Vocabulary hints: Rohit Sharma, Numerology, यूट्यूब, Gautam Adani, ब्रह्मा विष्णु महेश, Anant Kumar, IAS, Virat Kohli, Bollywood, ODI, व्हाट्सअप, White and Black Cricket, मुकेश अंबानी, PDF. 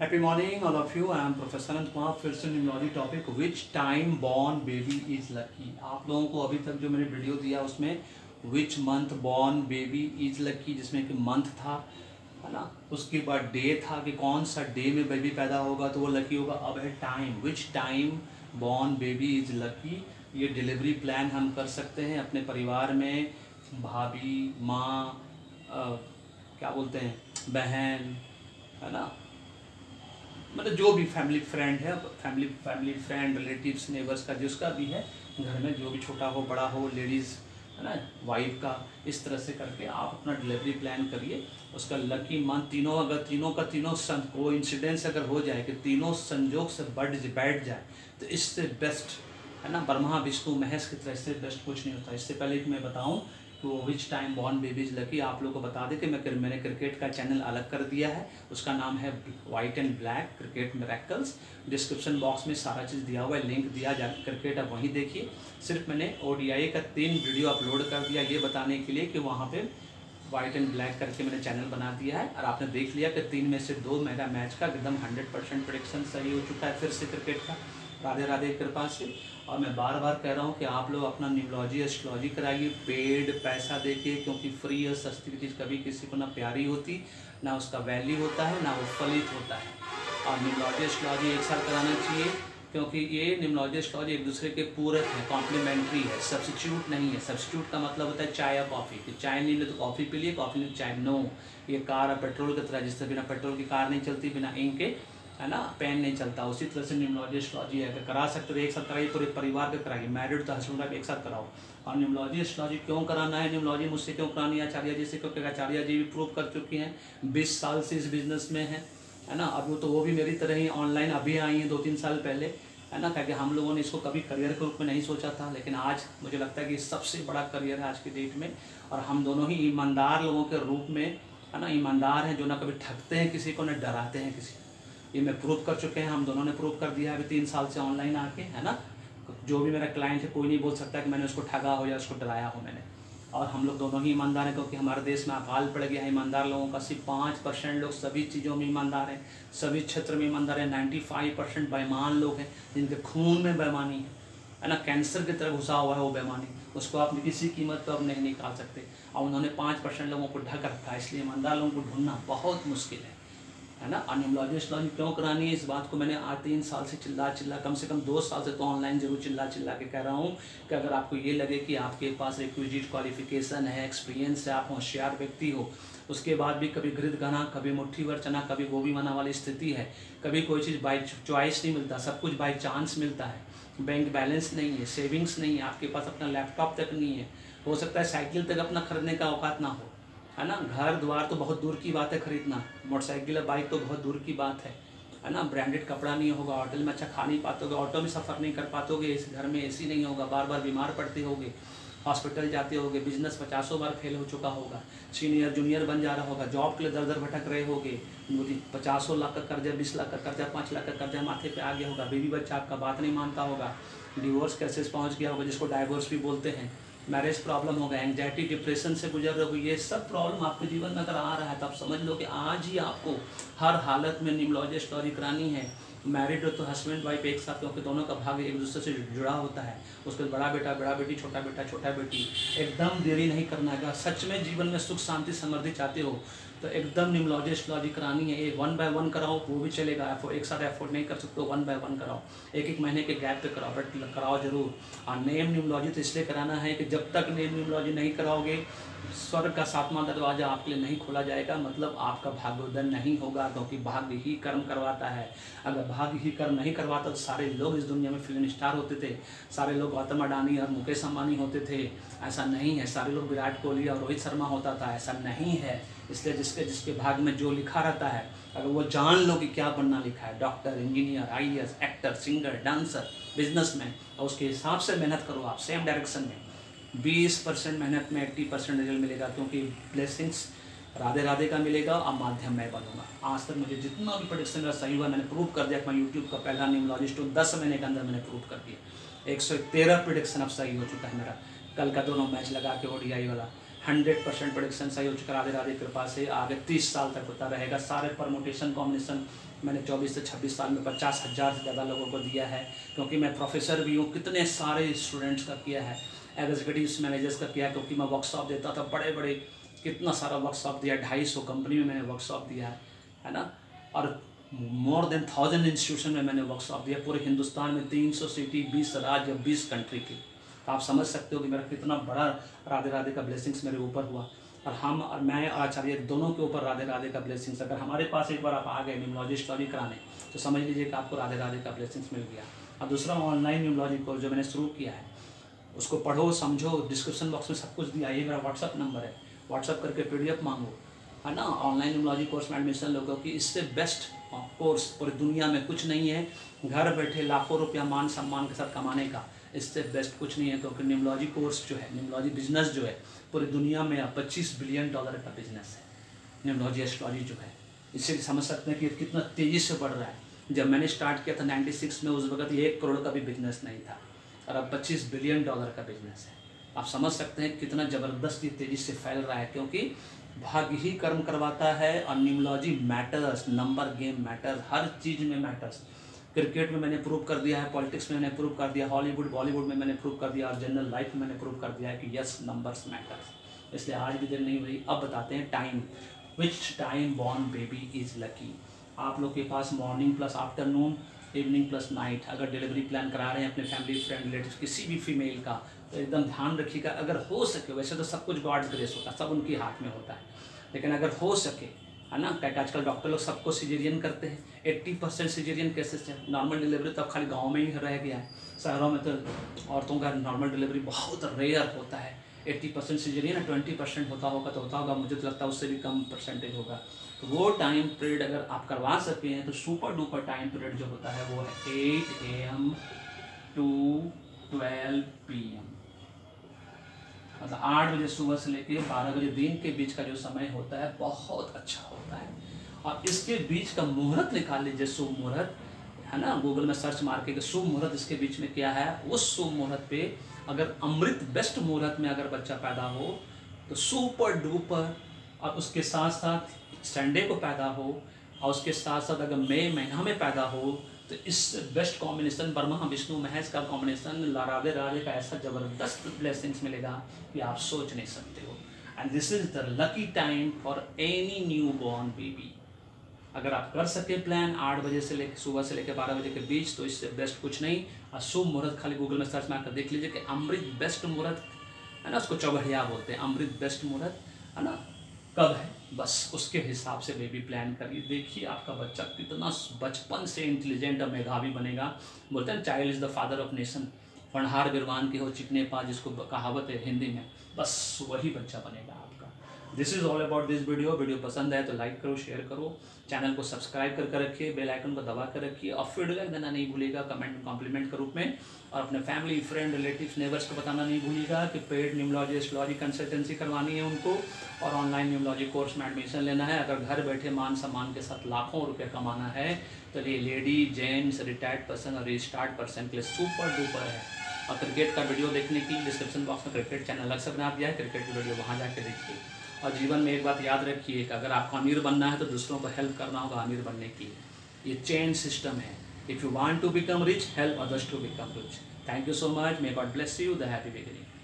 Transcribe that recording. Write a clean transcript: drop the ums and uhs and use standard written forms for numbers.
Happy morning all of you. I am Professor Anant Kumar. फिर से numerology topic which time born baby is lucky. आप लोगों को अभी तक जो मैंने वीडियो दिया उसमें which month born baby is lucky, जिसमें कि मंथ था है ना, उसके बाद डे था कि कौन सा डे में बेबी पैदा होगा तो वो लकी होगा. अब है time, which time born baby is lucky. ये डिलीवरी प्लान हम कर सकते हैं अपने परिवार में, भाभी, माँ, क्या बोलते हैं, बहन है ना, मतलब जो भी फैमिली फ्रेंड है, फैमिली फ्रेंड, रिलेटिव्स, नेबर्स का जिसका भी है घर में, जो भी छोटा हो बड़ा हो, लेडीज़ है ना, वाइफ का, इस तरह से करके आप अपना डिलीवरी प्लान करिए. उसका लकी मंथ तीनों, अगर तीनों का तीनों को इंसिडेंस अगर हो जाए कि तीनों संयोग से बैठ जाए तो इससे बेस्ट है ना, ब्रह्मा विष्णु महेश की तरह से बेस्ट कुछ नहीं होता. इससे पहले कि मैं बताऊँ तो which time born babies lucky, आप लोगों को बता दें कि मैंने क्रिकेट का चैनल अलग कर दिया है, उसका नाम है white and black cricket miracles. Description box में सारा चीज़ दिया हुआ है, लिंक दिया जाकर क्रिकेट आप वहीं देखिए. सिर्फ मैंने ओडीआई का 3 वीडियो अपलोड कर दिया ये बताने के लिए कि वहाँ पर वाइट एंड ब्लैक करके मैंने चैनल बना दिया है, और आपने देख लिया कि 3 में से 2 मेरा मैच का एकदम 100% प्रेडिक्शन सही हो चुका है. फिर से क्रिकेट का राधे राधे कृपा से. और मैं बार बार कह रहा हूँ कि आप लोग अपना न्यूमरोलॉजी एस्ट्रोलॉजी कराइए, पेड पैसा देके, क्योंकि फ्री और सस्ती की चीज़ कभी किसी को ना प्यारी होती, ना उसका वैल्यू होता है, ना वो फलित होता है. और न्यूमरोलॉजी एस्ट्रोलॉजी एक साथ कराना चाहिए, क्योंकि ये न्यूमरोलॉजी एस्ट्रोलॉजी एक दूसरे के पूरक है, कॉम्प्लीमेंट्री है, सब्स्टिट्यूट नहीं है. सब्स्टिट्यूट का मतलब होता है चाय या कॉफ़ी, कि चाय नहीं ले तो कॉफ़ी पी लिए, कॉफ़ी नहीं चाय, नो. ये कार और पेट्रोल की तरह, जिससे बिना पेट्रोल की कार नहीं चलती, बिना इंक के है ना पेन नहीं चलता, उसी तरह से न्यूमरोलॉजी एस्ट्रोलॉजी है. अगर करा सकते हो एक साथ कराइए, पूरे परिवार के कराइए, मैरिड तो हस्बैंड वाइफ एक साथ कराओ. और न्यूमरोलॉजी एस्ट्रोलॉजी क्यों कराना है, न्यूमरोलॉजी मुझसे क्यों करानी है आचार्य जी से, क्योंकि आचार्य जी भी प्रूव कर चुकी हैं, 20 साल से इस बिज़नेस में है ना. अब वो तो वो भी मेरी तरह ही ऑनलाइन अभी आई हैं 2-3 साल पहले है ना, क्योंकि हम लोगों ने इसको कभी करियर के रूप में नहीं सोचा था, लेकिन आज मुझे लगता है कि सबसे बड़ा करियर है आज की डेट में. और हम दोनों ही ईमानदार लोगों के रूप में है ना, ईमानदार हैं, जो ना कभी ठगते हैं किसी को, ना डराते हैं किसी को. ये मैं प्रूव कर चुके हैं, हम दोनों ने प्रूव कर दिया अभी 3 साल से ऑनलाइन आके है ना. जो भी मेरा क्लाइंट है कोई नहीं बोल सकता कि मैंने उसको ठगा हो या उसको डराया हो मैंने. और हम लोग दोनों ही ईमानदार हैं, क्योंकि हमारे देश में अकाल पड़ गया है ईमानदार लोगों का. सिर्फ 5% लोग सभी चीज़ों में ईमानदार हैं, सभी क्षेत्र में ईमानदार हैं. 95% बेईमान लोग हैं, जिनके खून में बेईमानी है ना, कैंसर की तरह घुसा हुआ है वो बेईमानी, उसको आप किसी कीमत पर नहीं निकाल सकते. और उन्होंने 5% लोगों को ढक रखा है, इसलिए ईमानदार लोगों को ढूंढना बहुत मुश्किल है ना. और न्यूमरोलॉजी एस्ट्रोलॉजी क्यों करानी है, इस बात को मैंने आज 3 साल से चिल्ला कम से कम 2 साल से तो ऑनलाइन जरूर चिल्ला के कह रहा हूँ कि अगर आपको ये लगे कि आपके पास रिक्विजिट क्वालिफिकेशन है, एक्सपीरियंस है, आप होशियार व्यक्ति हो, उसके बाद भी कभी घृत घना, कभी मुट्ठी भर चना, कभी गोभी मना वाली स्थिति है, कभी कोई चीज़ बाई चॉइस नहीं मिलता, सब कुछ बाई चांस मिलता है, बैंक बैलेंस नहीं है, सेविंग्स नहीं है, आपके पास अपना लैपटॉप तक नहीं है, हो सकता है साइकिल तक अपना खरीदने का औकात ना हो है ना, घर द्वार तो बहुत दूर की बात है खरीदना, मोटरसाइकिल या बाइक तो बहुत दूर की बात है ना, ब्रांडेड कपड़ा नहीं होगा, होटल में अच्छा खा नहीं पातोगे, ऑटो में सफ़र नहीं कर पातोगे, इस घर में एसी नहीं होगा, बार बार बीमार पड़ते होगे, हॉस्पिटल जाते होगे, बिजनेस 50 बार फेल हो चुका होगा, सीनियर जूनियर बन जा रहा होगा, जॉब के लिए दर दर भटक रहे होगे, 50 लाख का कर्जा, 20 लाख का कर्जा, 5 लाख का कर्जा माथे पे आ गया होगा, बेबी बच्चा आपका बात नहीं मानता होगा, डिवोर्स केसेस पहुँच गया होगा जिसको डाइवोर्स भी बोलते हैं, मैरिज प्रॉब्लम होगा, एंग्जाइटी डिप्रेशन से गुजर रहे हो, ये सब प्रॉब्लम आपके जीवन में अगर आ रहा है तो आप समझ लो कि आज ही आपको हर हालत में न्यूमरोलॉजी एस्ट्रोलॉजी करानी है. मैरिड हो तो हस्बैंड वाइफ एक साथ, क्योंकि दोनों का भाग एक दूसरे से जुड़ा होता है, उसके बड़ा बेटा बड़ा बेटी, छोटा बेटा छोटा बेटी, एकदम देरी नहीं करना है. सच में जीवन में सुख शांति समृद्धि चाहते हो तो एकदम न्यूमरोलॉजी एस्ट्रोलॉजी करानी है. ये 1 by 1 कराओ वो भी चलेगा, एक साथ एफोर्ड नहीं कर सकते 1 by 1 कराओ, 1-1 महीने के गैप पे कराओ, बट कराओ जरूर. और नेम न्यूमरोलॉजी तो इसलिए कराना है कि जब तक नेम न्यूमरोलॉजी नहीं कराओगे स्वर्ग का 7वां दरवाज़ा आपके लिए नहीं खोला जाएगा, मतलब आपका भाग्योदय नहीं होगा, क्योंकि भाग्य ही कर्म करवाता है. अगर भाग्य ही कर्म नहीं करवाता तो सारे लोग इस दुनिया में फिल्म स्टार होते थे, सारे लोग गौतम अडानी और मुकेश अंबानी होते थे, ऐसा नहीं है. सारे लोग विराट कोहली और रोहित शर्मा होता था, ऐसा नहीं है. इसलिए जिसके जिसके भाग में जो लिखा रहता है, अगर वो जान लो कि क्या बनना लिखा है, doctor, engineer, IAS, actor, singer, dancer, businessman, और उसके हिसाब से मेहनत करो आप सेम डायरेक्शन में, 20% मेहनत में 80% रिजल्ट मिलेगा, क्योंकि ब्लेसिंग्स राधे राधे का मिलेगा. अब माध्यम मैं बनूंगा. आज तक मुझे जितना भी प्रेडिक्शन का सही हुआ मैंने प्रूव कर दिया. मैं यूट्यूब का पहला न्यूमरोलॉजिस्ट हूँ, 10 महीने के अंदर मैंने प्रूव कर दिया. 113 प्रेडिक्शन अब सही हो चुका है मेरा. कल का दोनों मैच लगा के ODI वाला 100% प्रोडिक्शन सही हो चुका। राधे राधे कृपा से आगे 30 साल तक होता रहेगा। सारे परमोटेशन कॉम्बिनेशन मैंने 24 से 26 साल में 50,000 से ज़्यादा लोगों को दिया है, क्योंकि मैं प्रोफेसर भी हूँ। कितने सारे स्टूडेंट्स का किया है, एग्जीक्यूटिव मैनेजर्स का किया है, क्योंकि मैं वर्कशॉप देता था बड़े बड़े, कितना सारा वर्कशॉप दिया, 250 कंपनी में मैंने वर्कशॉप दिया है ना। और मोर देन 1000 इंस्टीट्यूशन में मैंने वर्कशॉप दिया पूरे हिंदुस्तान में, 300 सिटी, 20 राज्य, 20 कंट्री की। तो आप समझ सकते हो कि मेरा कितना बड़ा राधे राधे का ब्लेसिंग्स मेरे ऊपर हुआ। और हम और मैं और आचार्य दोनों के ऊपर राधे राधे का ब्लेसिंग्स। अगर हमारे पास एक बार आप आ गए न्यूमोलॉजी स्टडी कराने, तो समझ लीजिए कि आपको राधे राधे का ब्लेसिंग्स मिल गया। और दूसरा ऑनलाइन न्यूमोलॉजी कोर्स जो मैंने शुरू किया है, उसको पढ़ो समझो, डिस्क्रिप्शन बॉक्स में सब कुछ दिया। ये मेरा व्हाट्सअप नंबर है, व्हाट्सअप करके PDF मांगो, है ना। ऑनलाइन न्यूमोलॉजी कोर्स में एडमिशन लो, क्योंकि इससे बेस्ट कोर्स पूरी दुनिया में कुछ नहीं है। घर बैठे लाखों रुपया मान सम्मान के साथ कमाने का इससे बेस्ट कुछ नहीं है, क्योंकि न्यूमोलॉजी कोर्स जो है, न्यूमोलॉजी बिजनेस जो है पूरी दुनिया में $25 बिलियन का बिजनेस है न्यूमोलॉजी एस्ट्रोलॉजी जो है। इससे समझ सकते हैं कि कितना तेज़ी से बढ़ रहा है। जब मैंने स्टार्ट किया था 96 में, उस वक्त 1 करोड़ का भी बिजनेस नहीं था, और अब $25 बिलियन का बिजनेस है। आप समझ सकते हैं कितना ज़बरदस्त ये तेज़ी से फैल रहा है, क्योंकि भाग्य ही कर्म करवाता है। और numerology matters, number game matters, हर चीज़ में मैटर्स। क्रिकेट में मैंने प्रूव कर दिया है, पॉलिटिक्स में मैंने प्रूव कर दिया, हॉलीवुड बॉलीवुड में मैंने प्रूव कर दिया, और जनरल लाइफ में मैंने प्रूव कर दिया है कि यस नंबर्स मैटर्स। इसलिए आज भी देर नहीं हुई। अब बताते हैं time, which time born baby is lucky. आप लोग के पास morning plus afternoon, evening plus night. अगर डिलीवरी प्लान करा रहे हैं अपने फैमिली फ्रेंड रिलेटिव किसी भी फीमेल का, तो एकदम ध्यान रखिएगा। अगर हो सके, वैसे तो सब कुछ गॉड्स ग्रेस होता है, सब उनके हाथ में होता है, लेकिन अगर हो सके, है ना, क्या आजकल डॉक्टर लोग सबको सिजेरियन करते हैं। 80% सिजेरियन केसेस हैं। नॉर्मल डिलीवरी तो अब खाली गाँव में ही रह गया है, शहरों में तो औरतों का नॉर्मल डिलीवरी बहुत रेयर होता है। 80% सिजेरियन, 20% होता होगा, मुझे तो लगता है उससे भी कम परसेंटेज होगा। तो वो टाइम पीरियड अगर आप करवा सकते हैं, तो सुपर डुपर टाइम पीरियड जो होता है वो है 8 AM to 12 PM, मतलब 8 बजे सुबह से लेकर 12 बजे दिन के बीच का जो समय होता है बहुत अच्छा होता है। और इसके बीच का मुहूर्त निकाल लीजिए, शुभ मुहूर्त, है ना। गूगल में सर्च मार के शुभ मुहूर्त इसके बीच में क्या है, उस शुभ मुहूर्त पे अगर अमृत बेस्ट मुहूर्त में अगर बच्चा पैदा हो तो सुपर डुपर। और उसके साथ साथ संडे को पैदा हो, और उसके साथ साथ अगर मई महीना में पैदा हो, तो इससे बेस्ट कॉम्बिनेशन ब्रह्मा विष्णु महेश का कॉम्बिनेशन, राधे राधे का ऐसा ज़बरदस्त ब्लेसिंग्स मिलेगा कि आप सोच नहीं सकते हो। And this is the lucky time for any new born baby. अगर आप कर सके प्लान 8 बजे से लेकर सुबह से लेकर 12 बजे के बीच, तो इससे बेस्ट कुछ नहीं। और शुभ मुहूर्त खाली गूगल में सर्च मार कर देख लीजिए कि अमृत बेस्ट मुहूर्त, है ना, उसको चौबढ़िया बोलते हैं, अमृत बेस्ट मुहूर्त, है ना, कब है। बस उसके हिसाब से बेबी प्लान करिए, देखिए आपका बच्चा कितना बचपन से इंटेलिजेंट और मेधावी बनेगा। बोलते हैं child is the father of nation, फनहार बिरवान के हो चिकने पा, जिसको कहावत है हिंदी में, बस वही बच्चा बनेगा आपका। This is all about this video. Video पसंद आए तो लाइक करो, शेयर करो, चैनल को सब्सक्राइब करके रखिए, बेल आइकन को दबा कर रखिए, और फीडबैक देना नहीं भूलिएगा कमेंट कॉम्प्लीमेंट के रूप में। और अपने फैमिली फ्रेंड रिलेटिव्स नेबर्स को बताना नहीं भूलिएगा कि पेड न्यूमोलॉजी एस्ट्रोलॉजी कंसल्टेंसी करवानी है उनको, और ऑनलाइन न्यूमोलॉजी कोर्स में एडमिशन लेना है। अगर घर बैठे मान सम्मान के साथ लाखों रुपये कमाना है, तो ये लेडी जेंट्स रिटायर्ड पर्सन और रिस्टार्ट पर्सन के लिए सुपर डुपर है। और क्रिकेट का वीडियो देखने की डिस्क्रिप्शन बॉक्स में क्रिकेट चैनल अलग से बना दिया है, क्रिकेट की वीडियो वहाँ जाके देखिए। और जीवन में एक बात याद रखिए कि अगर आपको अमीर बनना है, तो दूसरों को हेल्प करना होगा अमीर बनने की। ये चेन सिस्टम है। If you want to become rich, help others to become rich. Thank you so much. May God bless you. The happy beginning.